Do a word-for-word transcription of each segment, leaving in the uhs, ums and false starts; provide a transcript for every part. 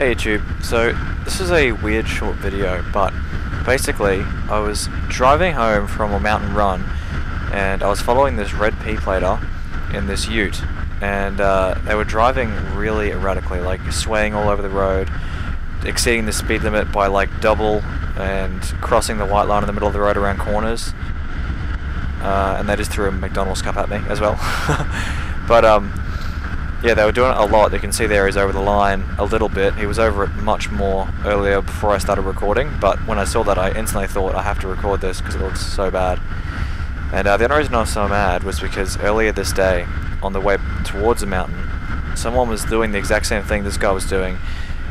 Hey YouTube, so this is a weird short video, but basically I was driving home from a mountain run and I was following this red pea plater in this ute, and uh, they were driving really erratically, like swaying all over the road, exceeding the speed limit by like double and crossing the white line in the middle of the road around corners, uh, and they just threw a McDonald's cup at me as well. But um, yeah, they were doing it a lot. You can see there he's over the line a little bit. He was over it much more earlier before I started recording, but when I saw that I instantly thought I have to record this because it looks so bad. And uh, the only reason I was so mad was because earlier this day, on the way towards the mountain, someone was doing the exact same thing this guy was doing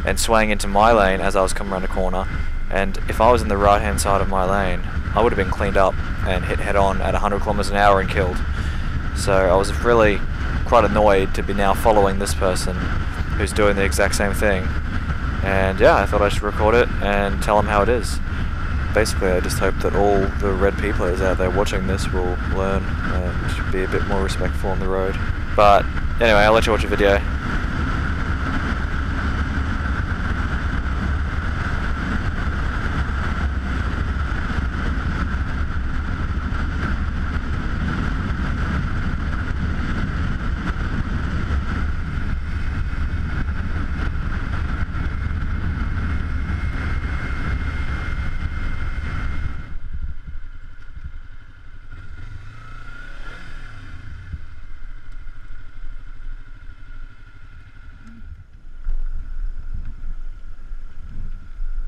and swaying into my lane as I was coming around a corner, and if I was in the right hand side of my lane I would have been cleaned up and hit head on at one hundred kilometers an hour and killed. So I was really quite annoyed to be now following this person who's doing the exact same thing, and yeah, I thought I should record it and tell them how it is. Basically, I just hope that all the red pea players out there watching this will learn and be a bit more respectful on the road. But anyway, I'll let you watch the video.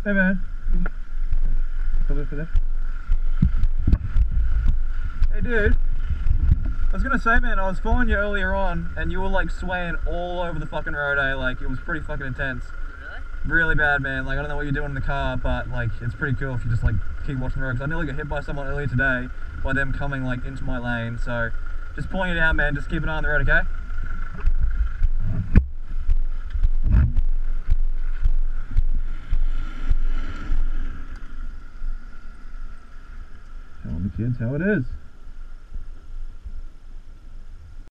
Hey man, hey dude, I was gonna say, man, I was following you earlier on and you were like swaying all over the fucking road, eh? Like, it was pretty fucking intense. Really? Really bad, man. Like, I don't know what you're doing in the car, but like, it's pretty cool if you just like keep watching the road, because I nearly got hit by someone earlier today by them coming like into my lane. So just point it out, man, just keep an eye on the road, okay? Kids, how it is.